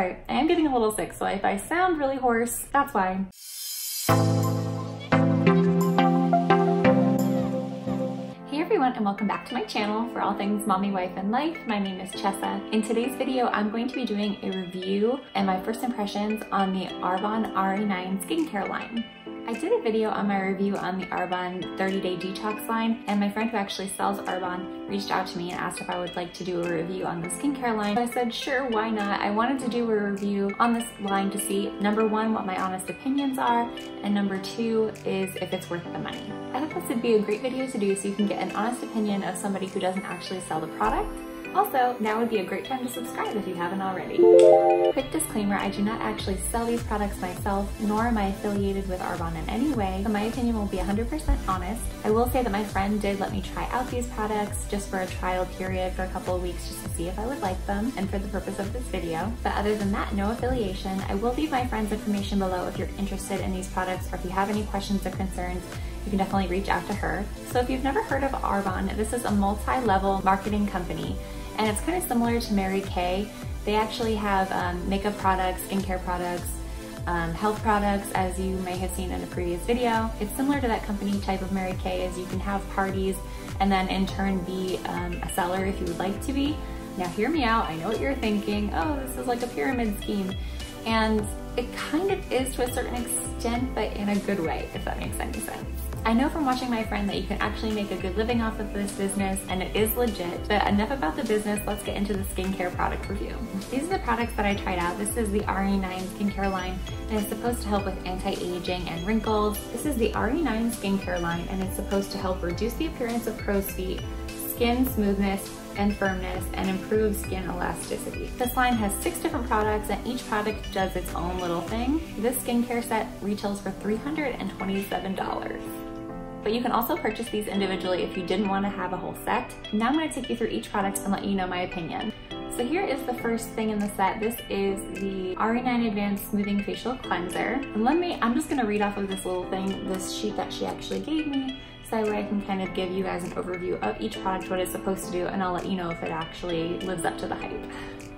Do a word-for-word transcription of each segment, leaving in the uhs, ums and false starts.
Sorry, I am getting a little sick, so if I sound really hoarse, that's why. And welcome back to my channel for all things mommy, wife, and life. My name is Chessa. In today's video, I'm going to be doing a review and my first impressions on the Arbonne R E nine skincare line. I did a video on my review on the Arbonne thirty day detox line, and my friend who actually sells Arbonne reached out to me and asked if I would like to do a review on the skincare line. So I said, sure, why not? I wanted to do a review on this line to see, number one, what my honest opinions are, and number two is if it's worth the money. I thought this would be a great video to do so you can get an honest opinion of somebody who doesn't actually sell the product. Also, now would be a great time to subscribe if you haven't already. Quick disclaimer, I do not actually sell these products myself, nor am I affiliated with Arbonne in any way, so my opinion will be one hundred percent honest. I will say that my friend did let me try out these products just for a trial period for a couple of weeks just to see if I would like them and for the purpose of this video. But other than that, no affiliation. I will leave my friend's information below if you're interested in these products or if you have any questions or concerns. You can definitely reach out to her. So if you've never heard of Arbonne, this is a multi-level marketing company, and it's kind of similar to Mary Kay. They actually have um, makeup products, skincare products, um, health products, as you may have seen in a previous video. It's similar to that company type of Mary Kay, as you can have parties and then in turn be um, a seller if you would like to be. Now hear me out, I know what you're thinking, oh, this is like a pyramid scheme. And it kind of is to a certain extent, but in a good way, if that makes any sense. I know from watching my friend that you can actually make a good living off of this business, and it is legit, but enough about the business, let's get into the skincare product review. These are the products that I tried out. This is the R E nine skincare line, and it's supposed to help with anti-aging and wrinkles. This is the R E nine skincare line, and it's supposed to help reduce the appearance of crow's feet, skin smoothness and firmness, and improve skin elasticity. This line has six different products, and each product does its own little thing. This skincare set retails for three hundred twenty-seven dollars. But you can also purchase these individually if you didn't want to have a whole set. Now I'm going to take you through each product and let you know my opinion. So here is the first thing in the set. This is the R E nine Advanced Smoothing Facial Cleanser. And let me, I'm just going to read off of this little thing, this sheet that she actually gave me, so that way I can kind of give you guys an overview of each product, what it's supposed to do, and I'll let you know if it actually lives up to the hype.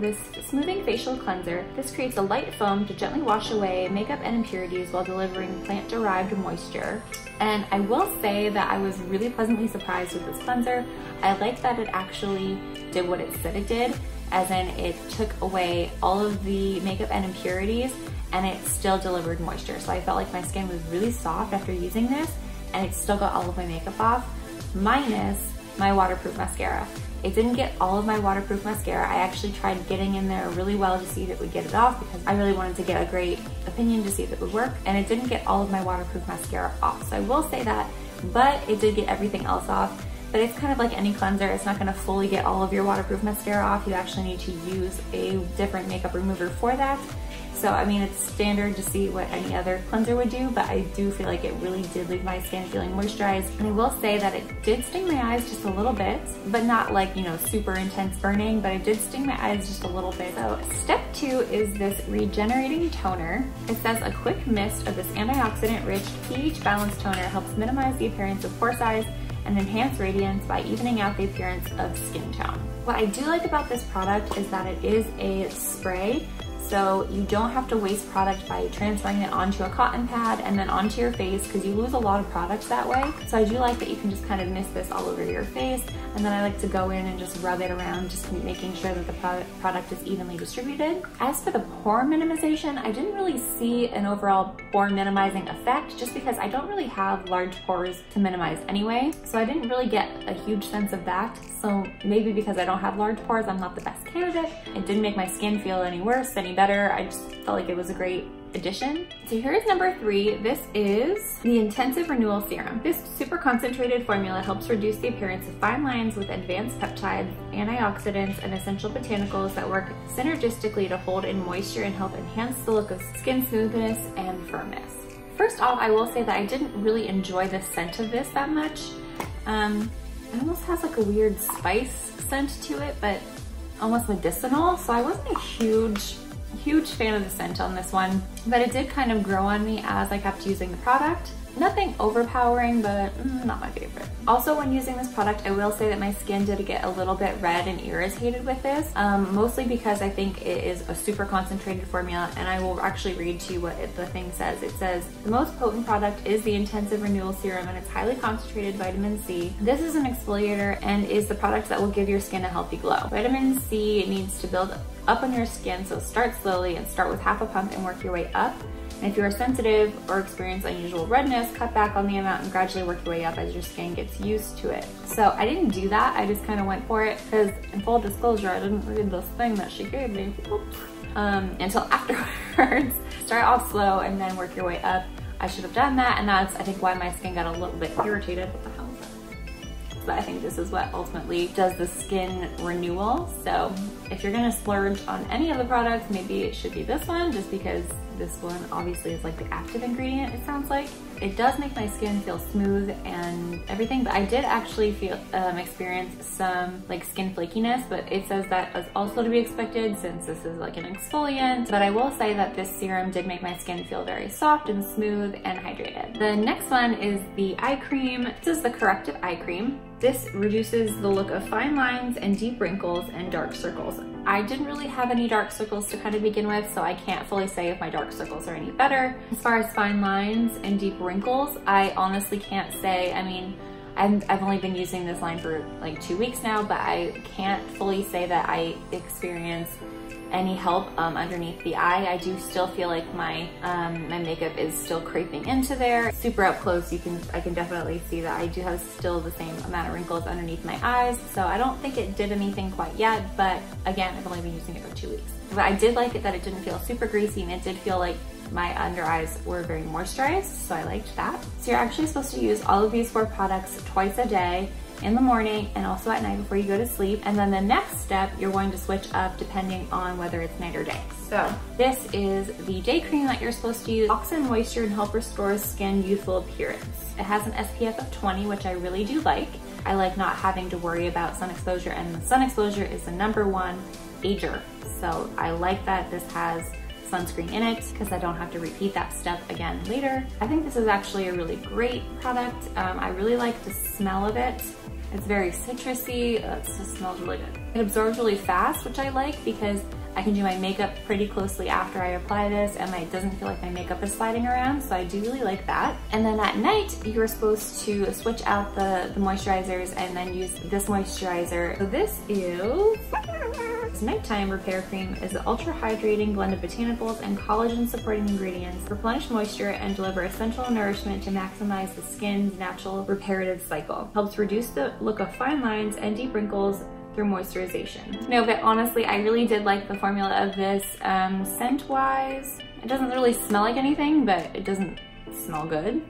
This smoothing facial cleanser, this creates a light foam to gently wash away makeup and impurities while delivering plant-derived moisture. And I will say that I was really pleasantly surprised with this cleanser. I like that it actually did what it said it did, as in it took away all of the makeup and impurities, and it still delivered moisture. So I felt like my skin was really soft after using this, and it still got all of my makeup off, minus my waterproof mascara. It didn't get all of my waterproof mascara. I actually tried getting in there really well to see if it would get it off, because I really wanted to get a great opinion to see if it would work, and it didn't get all of my waterproof mascara off. So I will say that, but it did get everything else off. But it's kind of like any cleanser, it's not gonna fully get all of your waterproof mascara off. You actually need to use a different makeup remover for that. So I mean, it's standard to see what any other cleanser would do, but I do feel like it really did leave my skin feeling moisturized. And I will say that it did sting my eyes just a little bit, but not like, you know, super intense burning, but it did sting my eyes just a little bit. So step two is this regenerating toner. It says a quick mist of this antioxidant-rich pH balanced toner helps minimize the appearance of pore size and enhance radiance by evening out the appearance of skin tone. What I do like about this product is that it is a spray, so you don't have to waste product by transferring it onto a cotton pad and then onto your face, because you lose a lot of product that way. So I do like that you can just kind of mist this all over your face, and then I like to go in and just rub it around, just making sure that the product product is evenly distributed. As for the pore minimization, I didn't really see an overall pore minimizing effect, just because I don't really have large pores to minimize anyway, so I didn't really get a huge sense of that. So maybe because I don't have large pores, I'm not the best candidate. It didn't make my skin feel any worse, any better. I just felt like it was a great addition. So here is number three. This is the Intensive Renewal Serum. This super concentrated formula helps reduce the appearance of fine lines with advanced peptides, antioxidants, and essential botanicals that work synergistically to hold in moisture and help enhance the look of skin smoothness and firmness. First off, I will say that I didn't really enjoy the scent of this that much. Um, it almost has like a weird spice scent to it, but almost medicinal, so I wasn't a huge huge fan of the scent on this one, but it did kind of grow on me as I kept using the product. Nothing overpowering, but mm, not my favorite. Also, when using this product, I will say that my skin did get a little bit red and irritated with this, um, mostly because I think it is a super concentrated formula, and I will actually read to you what it, the thing says. It says, the most potent product is the Intensive Renewal Serum and it's highly concentrated vitamin C. This is an exfoliator and is the product that will give your skin a healthy glow. Vitamin C needs to build up on your skin, so start slowly and start with half a pump and work your way up. And if you are sensitive or experience unusual redness, cut back on the amount and gradually work your way up as your skin gets used to it. So I didn't do that, I just kind of went for it because, in full disclosure, I didn't read this thing that she gave me um, until afterwards. Start off slow and then work your way up. I should have done that, and that's, I think, why my skin got a little bit irritated. What the hell is that? But I think this is what ultimately does the skin renewal. So if you're gonna splurge on any of the products, maybe it should be this one, just because this one obviously is like the active ingredient, it sounds like. It does make my skin feel smooth and everything, but I did actually feel um, experience some like skin flakiness, but it says that is also to be expected since this is like an exfoliant. But I will say that this serum did make my skin feel very soft and smooth and hydrated. The next one is the eye cream. This is the corrective eye cream. This reduces the look of fine lines and deep wrinkles and dark circles. I didn't really have any dark circles to kind of begin with, so I can't fully say if my dark circles are any better. As far as fine lines and deep wrinkles, I honestly can't say. I mean, I'm, I've only been using this line for like two weeks now, but I can't fully say that I experience any help um, underneath the eye. I do still feel like my um, my makeup is still creeping into there. Super up close, you can I can definitely see that I do have still the same amount of wrinkles underneath my eyes. So I don't think it did anything quite yet, but again, I've only been using it for two weeks. But I did like it that it didn't feel super greasy, and it did feel like my under eyes were very moisturized, so I liked that. So you're actually supposed to use all of these four products twice a day, in the morning and also at night before you go to sleep. And then the next step, you're going to switch up depending on whether it's night or day. So this is the day cream that you're supposed to use. Locks in moisture and help restore skin youthful appearance. It has an S P F of twenty, which I really do like. I like not having to worry about sun exposure, and the sun exposure is the number one ager. So I like that this has sunscreen in it because I don't have to repeat that step again later. I think this is actually a really great product. Um, I really like the smell of it. It's very citrusy, uh, it just smells really good. It absorbs really fast, which I like because I can do my makeup pretty closely after I apply this, and it doesn't feel like my makeup is sliding around, so I do really like that. And then at night, you're supposed to switch out the, the moisturizers and then use this moisturizer. So this is... This nighttime repair cream is an ultra hydrating blend of botanicals and collagen supporting ingredients, replenish moisture and deliver essential nourishment to maximize the skin's natural reparative cycle. Helps reduce the look of fine lines and deep wrinkles through moisturization. No, but honestly, I really did like the formula of this. Um, scent-wise, it doesn't really smell like anything, but it doesn't smell good.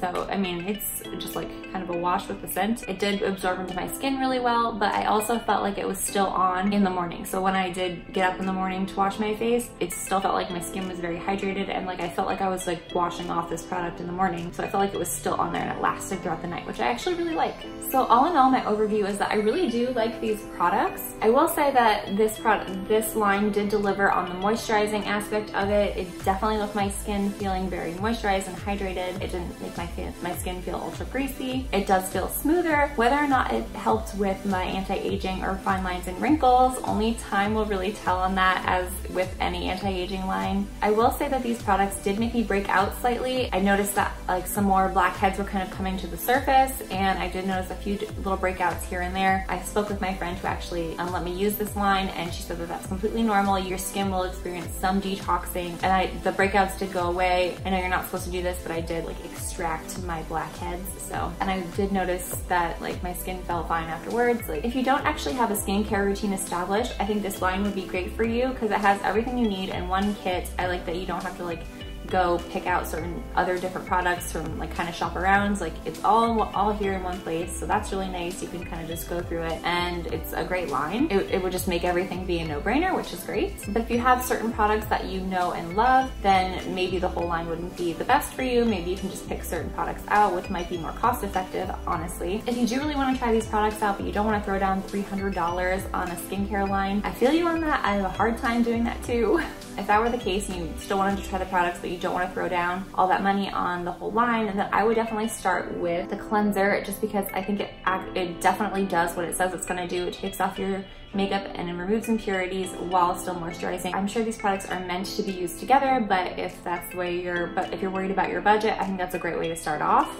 So, I mean, it's just like kind of a wash with the scent. It did absorb into my skin really well, but I also felt like it was still on in the morning. So when I did get up in the morning to wash my face, it still felt like my skin was very hydrated, and like I felt like I was like washing off this product in the morning. So I felt like it was still on there, and it lasted throughout the night, which I actually really like. So all in all, my overview is that I really do like these products. I will say that this product, this line did deliver on the moisturizing aspect of it. It definitely left my skin feeling very moisturized and hydrated. It didn't make my, my skin feel ultra greasy. It does feel smoother. Whether or not it helped with my anti-aging or fine lines and wrinkles, only time will really tell on that, as with any anti-aging line. I will say that these products did make me break out slightly. I noticed that like some more blackheads were kind of coming to the surface, and I did notice a few little breakouts here and there. I spoke with my friend who actually um, let me use this line, and she said that that's completely normal. Your skin will experience some detoxing, and I, the breakouts did go away. I know you're not supposed to do this, but I did like extract my blackheads, so. And I did notice that like my skin felt fine afterwards. Like, if you don't actually have a skincare routine established, I think this line would be great for you because it has everything you need in one kit. I like that you don't have to like go pick out certain other different products from like kind of shop arounds. Like, it's all all here in one place, so that's really nice. You can kind of just go through it, and it's a great line. It, it would just make everything be a no-brainer, which is great. But if you have certain products that you know and love, then maybe the whole line wouldn't be the best for you. Maybe you can just pick certain products out, which might be more cost effective, honestly. If you do really want to try these products out, but you don't want to throw down three hundred dollars on a skincare line, I feel you on that. I have a hard time doing that too. If that were the case and you still wanted to try the products but you don't want to throw down all that money on the whole line, then I would definitely start with the cleanser, just because I think it, it definitely does what it says it's going to do. It takes off your makeup and it removes impurities while still moisturizing. I'm sure these products are meant to be used together, but if that's the way you're, but if you're worried about your budget, I think that's a great way to start off.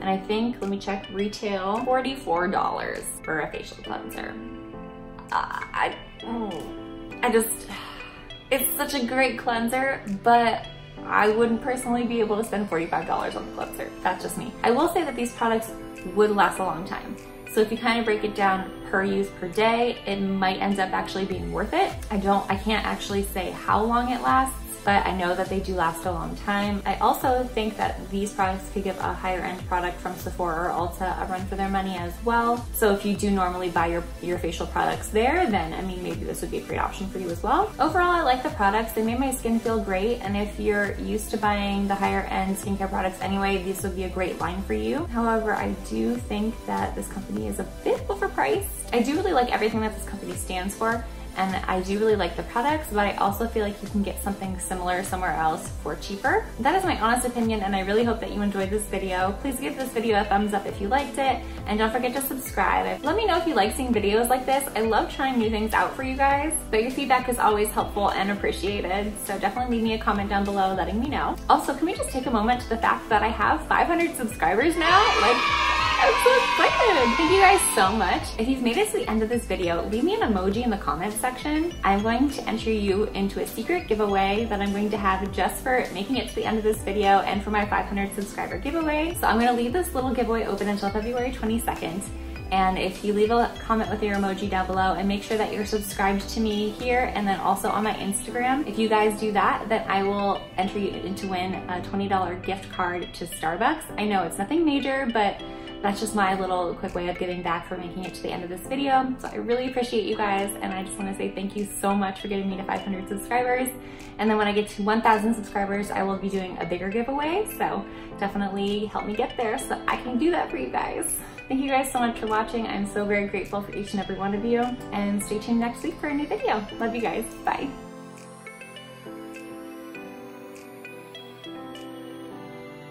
And I think, let me check, retail forty-four dollars for a facial cleanser. Uh, I, oh, I just, it's such a great cleanser, but I wouldn't personally be able to spend forty-five dollars on the cleanser. That's just me. I will say that these products would last a long time. So if you kind of break it down per use per day, it might end up actually being worth it. I don't, I can't actually say how long it lasts, but I know that they do last a long time. I also think that these products could give a higher end product from Sephora or Ulta a run for their money as well. So if you do normally buy your, your facial products there, then I mean, maybe this would be a great option for you as well. Overall, I like the products. They made my skin feel great. And if you're used to buying the higher end skincare products anyway, these would be a great line for you. However, I do think that this company is a bit overpriced. I do really like everything that this company stands for. And I do really like the products, but I also feel like you can get something similar somewhere else for cheaper. That is my honest opinion, and I really hope that you enjoyed this video. Please give this video a thumbs up if you liked it, and don't forget to subscribe. Let me know if you like seeing videos like this. I love trying new things out for you guys, but your feedback is always helpful and appreciated, so definitely leave me a comment down below letting me know. Also, can we just take a moment to the fact that I have five hundred subscribers now? Like, I'm so excited! Thank you guys so much. If you've made it to the end of this video, leave me an emoji in the comments section. I'm going to enter you into a secret giveaway that I'm going to have just for making it to the end of this video and for my five hundred subscriber giveaway. So I'm going to leave this little giveaway open until February twenty-second. And if you leave a comment with your emoji down below and make sure that you're subscribed to me here and then also on my Instagram, if you guys do that, then I will enter you in to win a twenty dollar gift card to Starbucks. I know it's nothing major, but that's just my little quick way of giving back for making it to the end of this video. So I really appreciate you guys, and I just want to say thank you so much for getting me to five hundred subscribers. And then when I get to one thousand subscribers, I will be doing a bigger giveaway. So definitely help me get there so that I can do that for you guys. Thank you guys so much for watching. I'm so very grateful for each and every one of you. And stay tuned next week for a new video. Love you guys. Bye.